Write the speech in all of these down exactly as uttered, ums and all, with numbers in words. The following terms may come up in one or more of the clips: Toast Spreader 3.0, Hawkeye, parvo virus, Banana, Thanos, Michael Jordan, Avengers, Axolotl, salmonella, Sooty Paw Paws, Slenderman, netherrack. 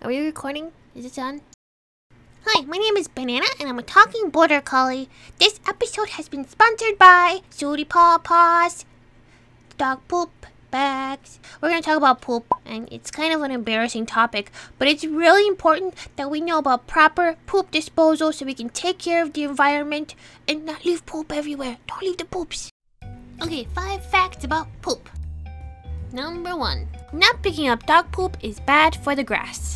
Are we recording? Is it on? Hi, my name is Banana, and I'm a talking border collie. This episode has been sponsored by Sooty Paw Paws, dog poop bags. We're going to talk about poop, and it's kind of an embarrassing topic, but it's really important that we know about proper poop disposal so we can take care of the environment and not leave poop everywhere. Don't leave the poops. Okay, five facts about poop. Number one, not picking up dog poop is bad for the grass.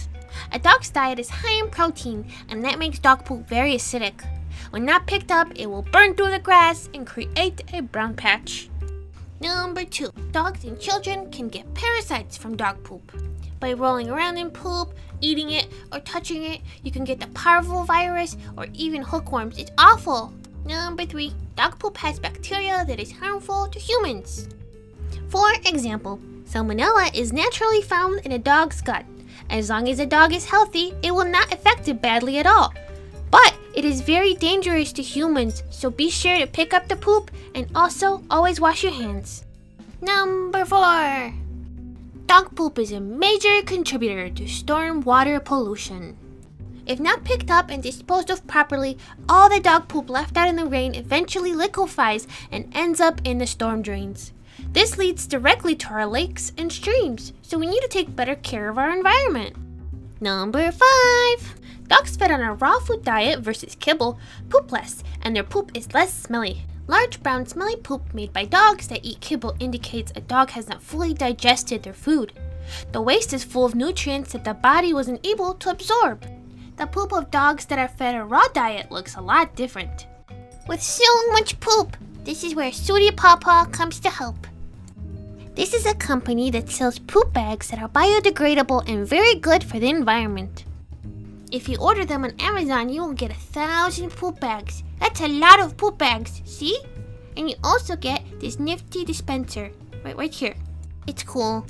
A dog's diet is high in protein, and that makes dog poop very acidic. When not picked up, it will burn through the grass and create a brown patch. Number two, dogs and children can get parasites from dog poop. By rolling around in poop, eating it, or touching it, you can get the parvo virus or even hookworms. It's awful. Number three, dog poop has bacteria that is harmful to humans. For example, salmonella is naturally found in a dog's gut. As long as a dog is healthy, it will not affect it badly at all. But it is very dangerous to humans, so be sure to pick up the poop and also always wash your hands. Number four. Dog poop is a major contributor to stormwater pollution. If not picked up and disposed of properly, all the dog poop left out in the rain eventually liquefies and ends up in the storm drains. This leads directly to our lakes and streams, so we need to take better care of our environment. Number five. Dogs fed on a raw food diet versus kibble poop less, and their poop is less smelly. Large brown smelly poop made by dogs that eat kibble indicates a dog has not fully digested their food. The waste is full of nutrients that the body wasn't able to absorb. The poop of dogs that are fed a raw diet looks a lot different. With so much poop, this is where Sooty Paw Paw comes to help. This is a company that sells poop bags that are biodegradable and very good for the environment. If you order them on Amazon, you will get a thousand poop bags. That's a lot of poop bags, see? And you also get this nifty dispenser, right, right here. It's cool.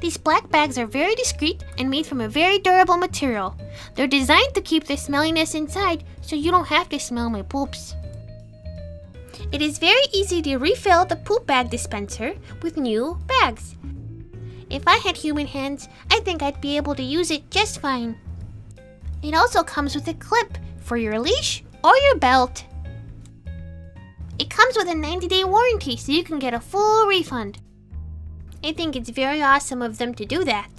These black bags are very discreet and made from a very durable material. They're designed to keep the smelliness inside so you don't have to smell my poops. It is very easy to refill the poop bag dispenser with new bags. If I had human hands, I think I'd be able to use it just fine. It also comes with a clip for your leash or your belt. It comes with a ninety day warranty, so you can get a full refund. I think it's very awesome of them to do that.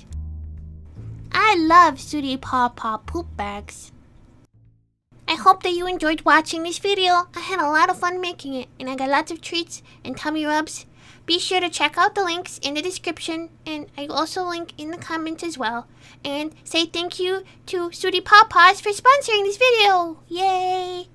I love Sooty Paw Paw poop bags. I hope that you enjoyed watching this video. I had a lot of fun making it, and I got lots of treats and tummy rubs. Be sure to check out the links in the description, and I also link in the comments as well. And say thank you to Sooty Paw Paws for sponsoring this video. Yay!